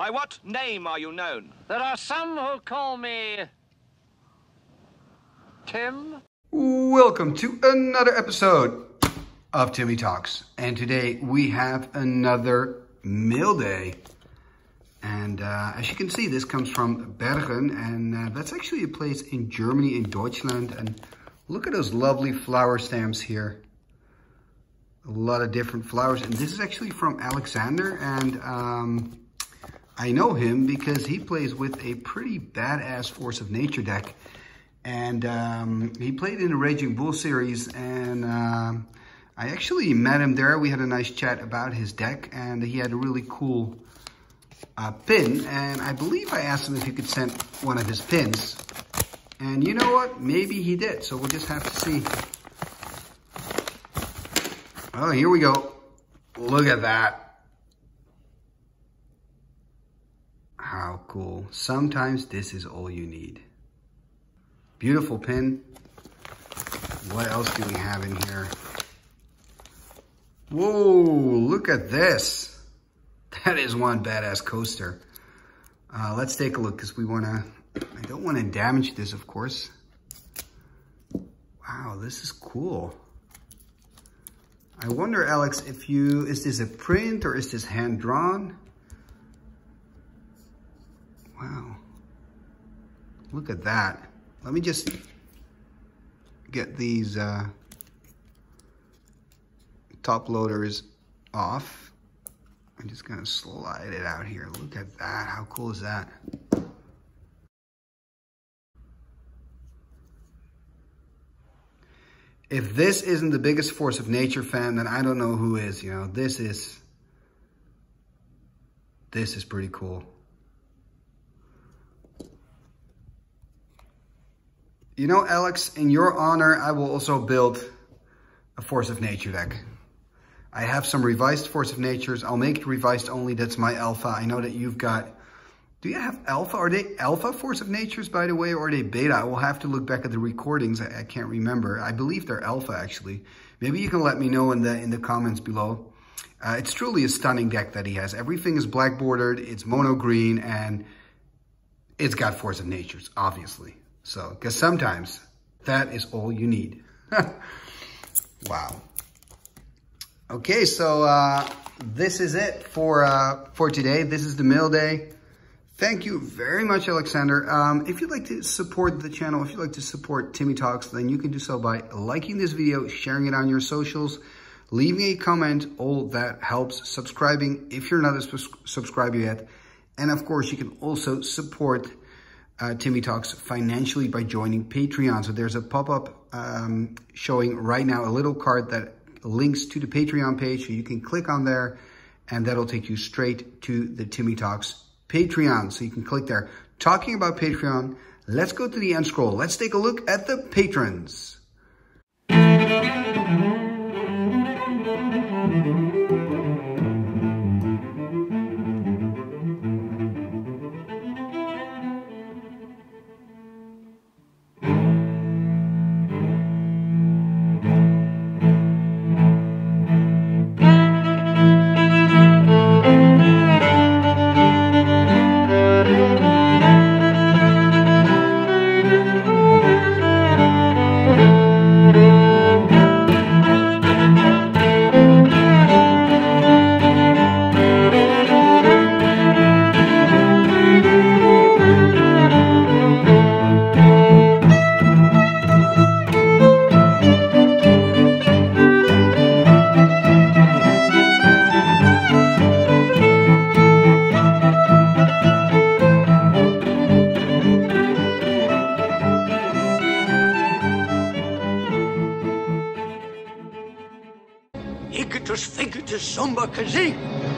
By what name are you known? There are some who call me... Tim. Welcome to another episode of Timmy Talks. And today we have another mail day. And as you can see, this comes from Bergen. And that's actually a place in Germany, in Deutschland. And look at those lovely flower stamps here. A lot of different flowers. And this is actually from Alexander. And I know him because he plays with a pretty badass Force of Nature deck. And he played in the Raging Bull series. And I actually met him there. We had a nice chat about his deck. And he had a really cool... pin, and I believe I asked him if he could send one of his pins, and you know what, maybe he did, so we'll just have to see. Oh, here we go. Look at that. How cool. Sometimes this is all you need. Beautiful pin. What else do we have in here? Whoa, look at this. That is one badass coaster. Let's take a look, because we want to... I don't want to damage this, of course. Wow, this is cool. I wonder, Alex, if you... Is this a print or is this hand-drawn? Wow. Look at that. Let me just get these top loaders off. I'm just gonna slide it out here. Look at that, how cool is that? If this isn't the biggest Force of Nature fan, then I don't know who is, you know. This is pretty cool. You know, Alex, in your honor, I will also build a Force of Nature deck. I have some revised Force of Natures. I'll make it revised only. That's my Alpha. I know that you've got... Do you have Alpha? Are they Alpha Force of Natures, by the way, or are they Beta? I will have to look back at the recordings. I can't remember. I believe they're Alpha, actually. Maybe you can let me know in the comments below. It's truly a stunning deck that he has. Everything is black bordered. It's mono green, and it's got Force of Natures, obviously. So, because sometimes that is all you need. Wow. Okay, so this is it for today. This is the mail day. Thank you very much, Alexander. If you'd like to support the channel, if you'd like to support Timmy Talks, then you can do so by liking this video, sharing it on your socials, leaving a comment. All that helps. Subscribing if you're not a subscriber yet. And of course, you can also support Timmy Talks financially by joining Patreon. So there's a pop-up showing right now, a little card that links to the Patreon page, so you can click on there and that'll take you straight to the Timmy Talks Patreon. So you can click there. Talking about Patreon, let's go to the end scroll. Let's take a look at the patrons. Think it is somber, Kazee.